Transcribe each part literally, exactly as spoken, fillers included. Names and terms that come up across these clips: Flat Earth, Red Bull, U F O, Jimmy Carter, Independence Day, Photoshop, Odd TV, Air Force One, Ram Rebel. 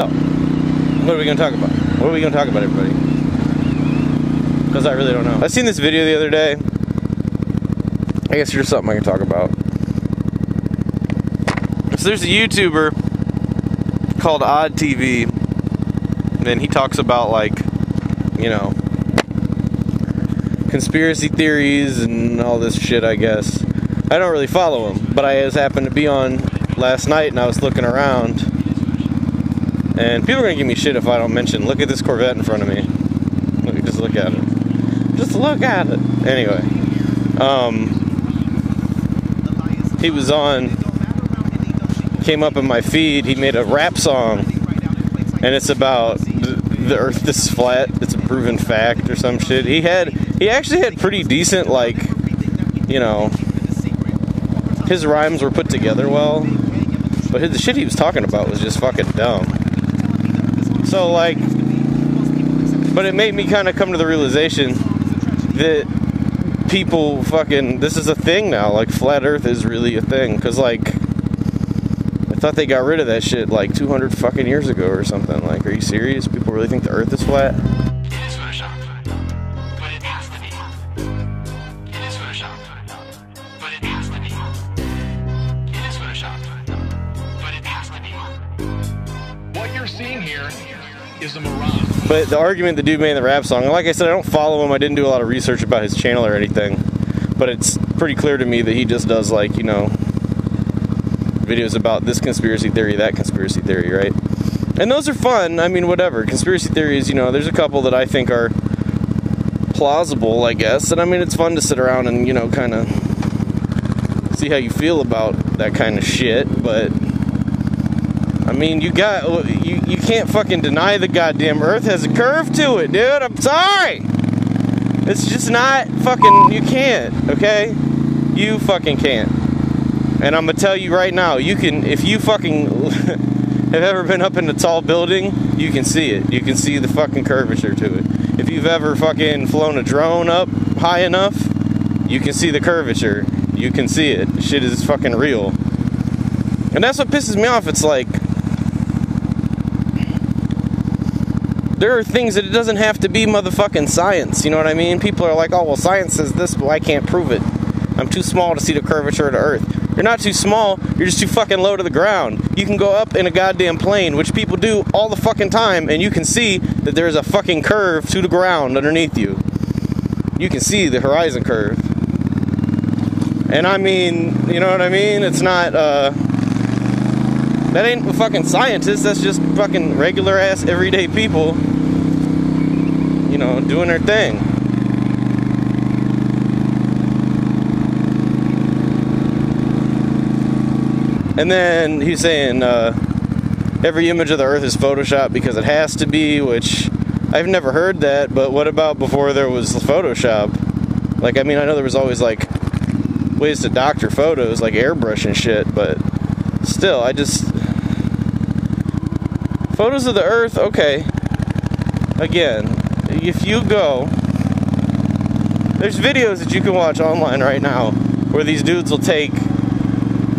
So, what are we gonna talk about? What are we gonna talk about, everybody? Because I really don't know. I seen this video the other day. I guess there's something I can talk about. So there's a YouTuber called Odd T V, and he talks about, like, you know, conspiracy theories and all this shit, I guess. I don't really follow him, but I just happened to be on last night and I was looking around, and people are gonna give me shit if I don't mention. Look at this Corvette in front of me. Look, just look at it. Just look at it. Anyway, um, he was on, came up in my feed. He made a rap song, and it's about the Earth is flat. It's a proven fact or some shit. He had, he actually had pretty decent, like, you know. His rhymes were put together well, but his, the shit he was talking about was just fucking dumb. So, like, but it made me kind of come to the realization that people fucking, this is a thing now. Like, flat Earth is really a thing, because, like, I thought they got rid of that shit like two hundred fucking years ago or something. Like, are you serious? People really think the Earth is flat? Is a mirage. But the argument the dude made in the rap song, and like I said, I don't follow him, I didn't do a lot of research about his channel or anything, but it's pretty clear to me that he just does, like, you know, videos about this conspiracy theory, that conspiracy theory, right? And those are fun. I mean, whatever. Conspiracy theories, you know, there's a couple that I think are plausible, I guess, and I mean, it's fun to sit around and, you know, kind of see how you feel about that kind of shit, but I mean, you got, you, you can't fucking deny the goddamn Earth has a curve to it, dude. I'm sorry. It's just not fucking, you can't, okay? You fucking can't. And I'm gonna tell you right now, you can, if you fucking have ever been up in a tall building, you can see it. You can see the fucking curvature to it. If you've ever fucking flown a drone up high enough, you can see the curvature. You can see it. Shit is fucking real. And that's what pisses me off. It's like, there are things that it doesn't have to be motherfucking science, you know what I mean? People are like, oh, well, science says this, but I can't prove it. I'm too small to see the curvature of the Earth. You're not too small, you're just too fucking low to the ground. You can go up in a goddamn plane, which people do all the fucking time, and you can see that there's a fucking curve to the ground underneath you. You can see the horizon curve. And I mean, you know what I mean? It's not, uh... that ain't fucking scientists, that's just fucking regular ass everyday people, you know, doing their thing. And then he's saying uh, every image of the Earth is Photoshopped because it has to be, which I've never heard that, but what about before there was Photoshop? Like, I mean, I know there was always, like, ways to doctor photos, like airbrush and shit, but still, I just... Photos of the Earth, okay. Again, if you go... There's videos that you can watch online right now where these dudes will take...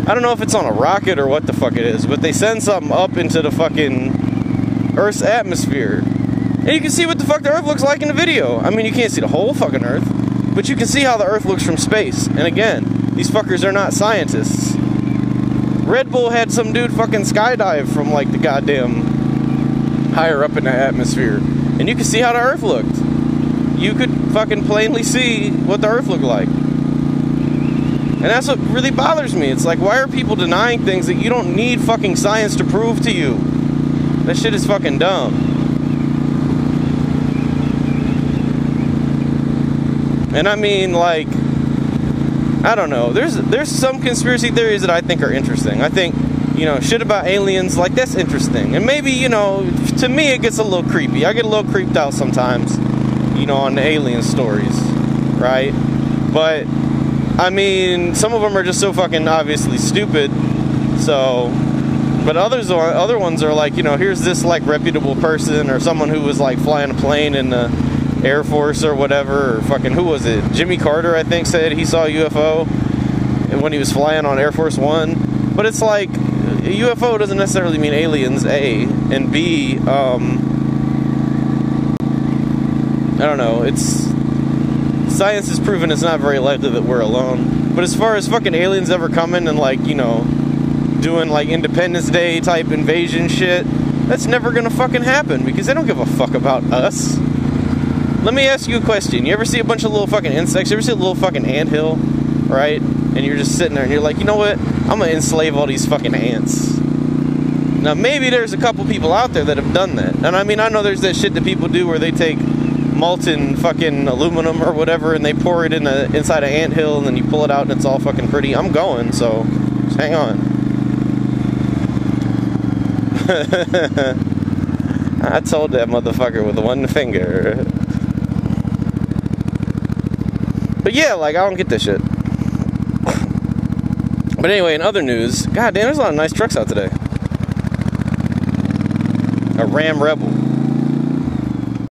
I don't know if it's on a rocket or what the fuck it is, but they send something up into the fucking Earth's atmosphere. And you can see what the fuck the Earth looks like in the video. I mean, you can't see the whole fucking Earth, but you can see how the Earth looks from space. And again, these fuckers are not scientists. Red Bull had some dude fucking skydive from, like, the goddamn higher up in the atmosphere. And you could see how the Earth looked. You could fucking plainly see what the Earth looked like. And that's what really bothers me. It's like, why are people denying things that you don't need fucking science to prove to you? That shit is fucking dumb. And I mean, like... I don't know. There's there's some conspiracy theories that I think are interesting. I think, you know, shit about aliens, like, that's interesting. And maybe, you know, to me it gets a little creepy. I get a little creeped out sometimes, you know, on the alien stories, right? But, I mean, some of them are just so fucking obviously stupid, so... But others are, other ones are like, you know, here's this, like, reputable person or someone who was, like, flying a plane in the... Air Force or whatever, or fucking, who was it? Jimmy Carter, I think, said he saw a U F O when he was flying on Air Force One. But it's like, a U F O doesn't necessarily mean aliens, A, and B, um, I don't know, it's, science has proven it's not very likely that we're alone. But as far as fucking aliens ever coming and, like, you know, doing, like, Independence Day type invasion shit, that's never gonna fucking happen, because they don't give a fuck about us. Let me ask you a question. You ever see a bunch of little fucking insects? You ever see a little fucking anthill, right? And you're just sitting there and you're like, you know what? I'm gonna enslave all these fucking ants. Now, maybe there's a couple people out there that have done that. And I mean, I know there's that shit that people do where they take molten fucking aluminum or whatever and they pour it in a, inside an anthill and then you pull it out and it's all fucking pretty. I'm going, so just hang on. I told that motherfucker with one finger. But yeah, like, I don't get this shit. But anyway, in other news, god damn, there's a lot of nice trucks out today. A Ram Rebel.